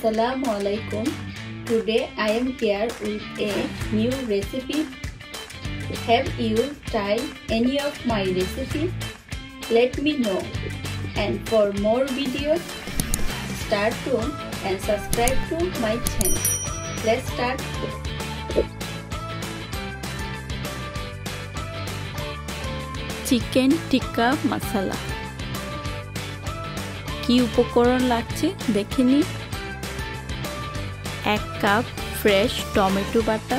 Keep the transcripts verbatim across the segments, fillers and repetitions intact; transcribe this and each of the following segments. Assalamualaikum. Today I am here with a new recipe. Have you tried any of my recipes? Let me know. And for more videos, start soon and subscribe to my channel. Let's start. Chicken tikka masala. কি উপকরণ লাগছে দেখে নিন। এক cup fresh tomato বাটা,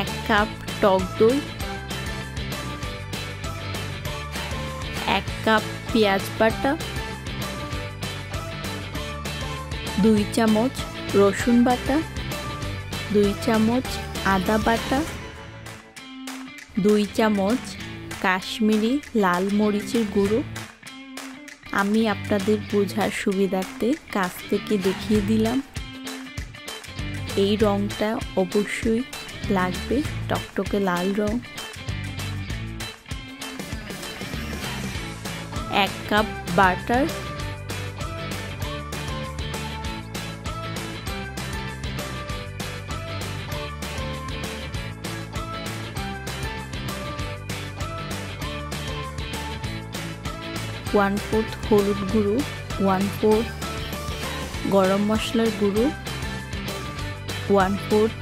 এক cup টক দই, এক কাপ পেঁয়াজ বাটা, দুই চামচ রসুন বাটা, দুই চামচ আদা বাটা, দুই চামচ কাশ্মীরি লাল মরিচের গুঁড়ো। আমি আপনাদের বোঝার সুবিধার্থে কাছ থেকে দেখিয়ে দিলাম। এই রঙটা অবশ্যই লাগবে, টকটকে লাল রং। এক কাপ বাটার, ওয়ান ফোর্থ হলুদ গুঁড়ো, ওয়ান ফোর্থ গরম মশলার গুঁড়ো, ওয়ান ফোর্থ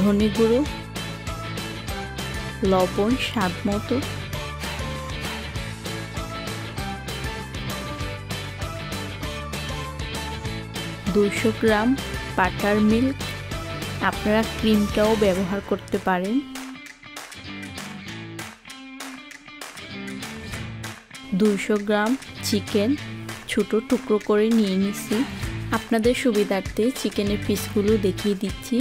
ধনে গুঁড়ো, লবণ স্বাদ মতো, দুইশো গ্রাম বাটার মিল্ক। আপনারা ক্রিমটাও ব্যবহার করতে পারেন। দুইশো গ্রাম চিকেন ছোটো টুকরো করে নিয়ে নিচ্ছি। আপনাদের সুবিধার্থে চিকেনের পিসগুলো দেখিয়ে দিচ্ছি।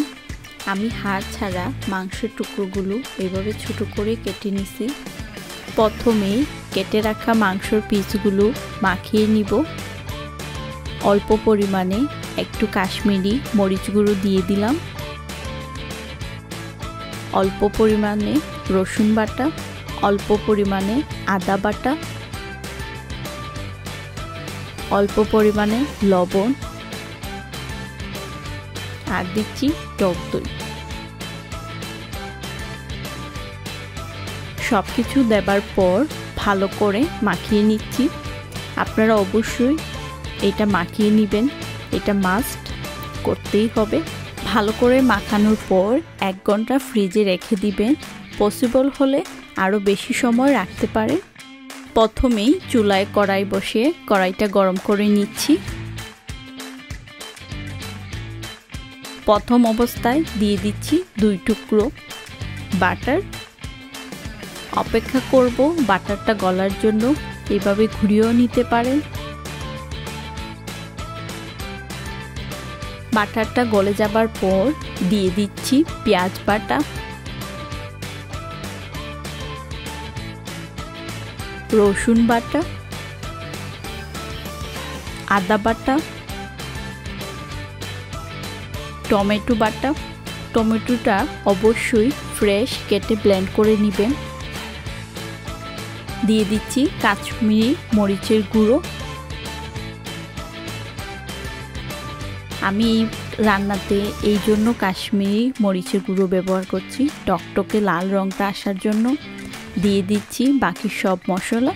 আমি হাড় ছাড়া মাংসের টুকরোগুলো এভাবে ছোটো করে কেটে নিচ্ছি। প্রথমে কেটে রাখা মাংসের পিসগুলো মাখিয়ে নিব। অল্প পরিমাণে একটু কাশ্মীরি মরিচ গুঁড়ো দিয়ে দিলাম, অল্প পরিমাণে রসুন বাটা, অল্প পরিমাণে আদা বাটা, অল্প পরিমাণে লবণ আর দিচ্ছি টক দই। সব কিছু দেবার পর ভালো করে মাখিয়ে নিচ্ছি। আপনারা অবশ্যই এটা মাখিয়ে নেবেন, এটা মাস্ট করতেই হবে। ভালো করে মাখানোর পর এক ঘন্টা ফ্রিজে রেখে দিবেন। পসিবল হলে আরও বেশি সময় রাখতে পারেন। প্রথমেই চুলায় কড়াই বসিয়ে কড়াইটা গরম করে নিচ্ছি। প্রথম অবস্থায় দিয়ে দিচ্ছি দুই টুকরো বাটার। অপেক্ষা করব বাটারটা গলার জন্য, এভাবে ঘুরিয়েও নিতে পারেন। বাটারটা গলে যাবার পর দিয়ে দিচ্ছি পেঁয়াজ বাটা, রসুন বাটা, আদা বাটা, টমেটো বাটা। টমেটোটা অবশ্যই ফ্রেশ কেটে ব্লেন্ড করে নেবেন। দিয়ে দিচ্ছি কাশ্মীরি মরিচের গুঁড়ো। আমি এই রান্নাতে এই জন্য কাশ্মীরি মরিচের গুঁড়ো ব্যবহার করছি, টকটকে লাল রঙটা আসার জন্য। দিয়ে দিচ্ছি বাকি সব মশলা।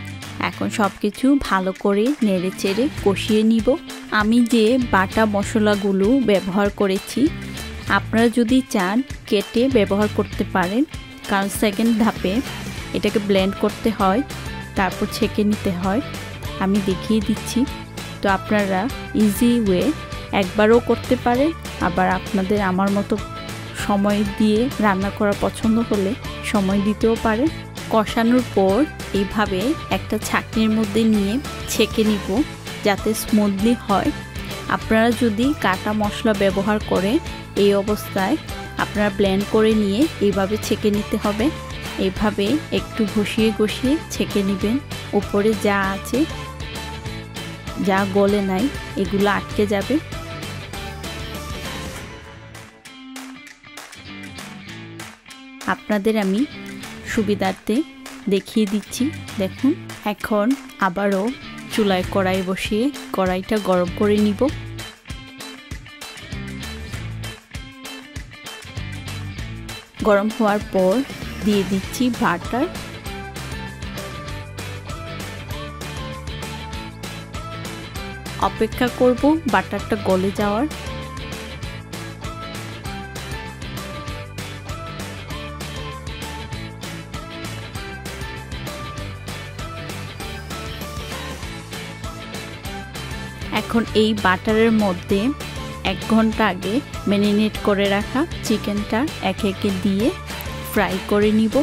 এখন সব কিছু ভালো করে নেড়ে চেড়ে কষিয়ে নিব। আমি যে বাটা মশলাগুলো ব্যবহার করেছি, আপনারা যদি চান কেটে ব্যবহার করতে পারেন, কারণ সেকেন্ড ধাপে এটাকে ব্লেন্ড করতে হয়, তারপর ছেঁকে নিতে হয়। আমি দেখিয়ে দিচ্ছি, তো আপনারা ইজি ওয়ে একবারও করতে পারেন। আবার আপনাদের আমার মতো সময় দিয়ে রান্না করা পছন্দ হলে সময় দিতেও পারেন। কষানোর পর এইভাবে একটা ছাঁকনির মধ্যে নিয়ে ছেঁকে নিব, যাতে স্মুথলি হয়। আপনারা যদি কাটা মশলা ব্যবহার করেন, এই অবস্থায় আপনারা ব্লেন্ড করে নিয়ে এইভাবে ছেঁকে নিতে হবে। এইভাবে একটু ঘষিয়ে ঘষিয়ে ছেঁকে নেবেন। উপরে যা আছে, যা গলে নাই, এগুলো আটকে যাবে। আপনাদের আমি সুবিধার্থে দেখিয়ে দিচ্ছি, দেখুন। এখন আবারও চুলায় কড়াই বসিয়ে কড়াইটা গরম করে নিব। গরম হওয়ার পর দিয়ে দিচ্ছি বাটার। অপেক্ষা করব বাটারটা গলে যাওয়ার। এখন এই বাটারের মধ্যে এক ঘন্টা আগে ম্যারিনেট করে রাখা চিকেনটা একে একে দিয়ে ফ্রাই করে নিব।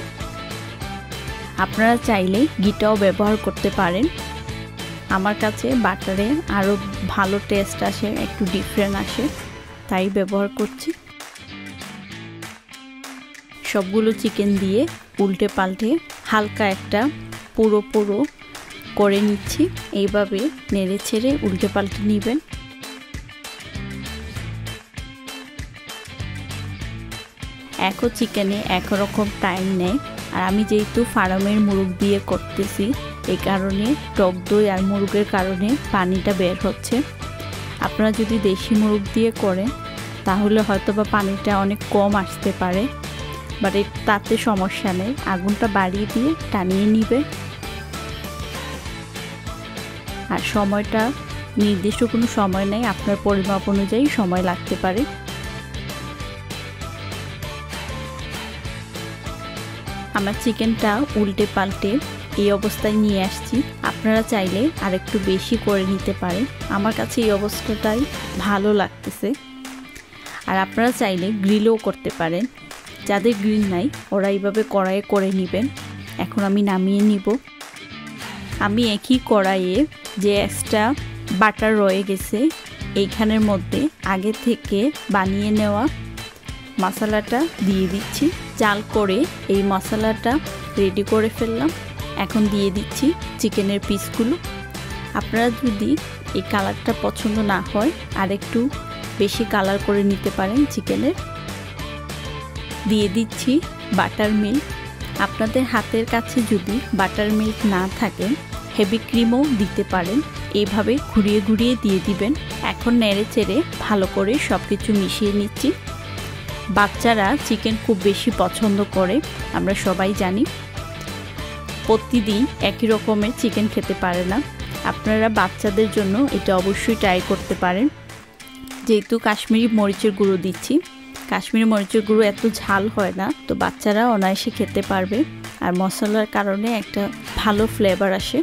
আপনারা চাইলে ঘিটাও ব্যবহার করতে পারেন। আমার কাছে বাটারে আরও ভালো টেস্ট আসে, একটু ডিফারেন্ট আসে, তাই ব্যবহার করছি। সবগুলো চিকেন দিয়ে উল্টে পাল্টে হালকা একটা পুরো পুরো করে নিচ্ছি। এইভাবে নেড়ে ছেড়ে উল্টে পাল্টে নেবেন। একও চিকেনে একরকম টাইম নেয়, আর আমি যেহেতু ফার্মের মুরগ দিয়ে করতেছি, এই কারণে টক দই আর মুরগের কারণে পানিটা বের হচ্ছে। আপনারা যদি দেশি মুরগ দিয়ে করেন তাহলে হয়তো বা পানিটা অনেক কম আসতে পারে, বাট তাতে সমস্যা নেই। আগুনটা বাড়িয়ে দিয়ে টানিয়ে নিবে। আর সময়টা নির্দিষ্ট কোনো সময় নেই, আপনার পরিমাপ অনুযায়ী সময় লাগতে পারে। আমার চিকেনটা উল্টে পাল্টে এই অবস্থায় নিয়ে আসছি। আপনারা চাইলে আর একটু বেশি করে নিতে পারেন, আমার কাছে এই অবস্থাটাই ভালো লাগতেছে। আর আপনারা চাইলে গ্রিলও করতে পারেন, যাদের গ্রিল নাই ওরা এইভাবে কড়াইয়ে করে নেবেন। এখন আমি নামিয়ে নিব। আমি একই কড়াইয়ে যে এক্সট্রা বাটার রয়ে গেছে এইখানের মধ্যে আগে থেকে বানিয়ে নেওয়া মশলাটা দিয়ে দিচ্ছি। চাল করে এই মশলাটা রেডি করে ফেললাম। এখন দিয়ে দিচ্ছি চিকেনের পিসগুলো। আপনারা যদি এই কালারটা পছন্দ না হয় আর একটু বেশি কালার করে নিতে পারেন চিকেনের। দিয়ে দিচ্ছি বাটার মিল্ক। আপনাদের হাতের কাছে যদি বাটার মিল্ক না থাকে হেভি ক্রিমও দিতে পারেন। এইভাবে ঘুরিয়ে ঘুরিয়ে দিয়ে দিবেন। এখন নেড়ে চেড়ে ভালো করে সব কিছু মিশিয়ে নিচ্ছি। বাচ্চারা চিকেন খুব বেশি পছন্দ করে, আমরা সবাই জানি। প্রতিদিন একই রকমের চিকেন খেতে পারে না, আপনারা বাচ্চাদের জন্য এটা অবশ্যই ট্রাই করতে পারেন। যেহেতু কাশ্মীরি মরিচের গুঁড়ো দিচ্ছি, কাশ্মীরি মরিচের গুঁড়ো এত ঝাল হয় না, তো বাচ্চারা অনায়াসে খেতে পারবে। আর মশলার কারণে একটা ভালো ফ্লেভার আসে।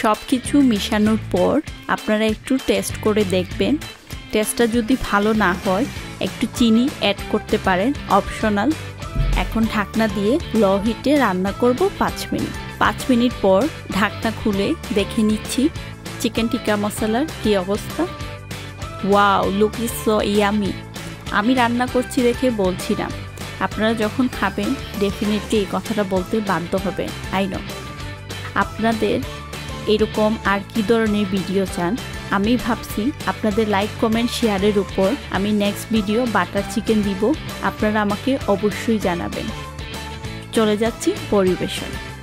সব কিছু মিশানোর পর আপনারা একটু টেস্ট করে দেখবেন। টেস্টটা যদি ভালো না হয় একটু চিনি অ্যাড করতে পারেন, অপশনাল। এখন ঢাকনা দিয়ে লো হিটে রান্না করব পাঁচ মিনিট। পাঁচ মিনিট পর ঢাকনা খুলে দেখে নিচ্ছি চিকেন টিক্কা মশলার কী অবস্থা। Wow, look is so yummy. আমি রান্না করছি দেখে বলছি না, আপনারা যখন খাবেন ডেফিনেটলি এই কথাটা বলতে বাধ্য হবে। I know. আপনাদের এরকম আর কি ধরনের ভিডিও চান? আমি ভাবছি আপনাদের লাইক কমেন্ট শেয়ারের উপর আমি নেক্সট ভিডিও বাটার চিকেন দিব। আপনারা আমাকে অবশ্যই জানাবেন। চলে যাচ্ছি পরিবেশন।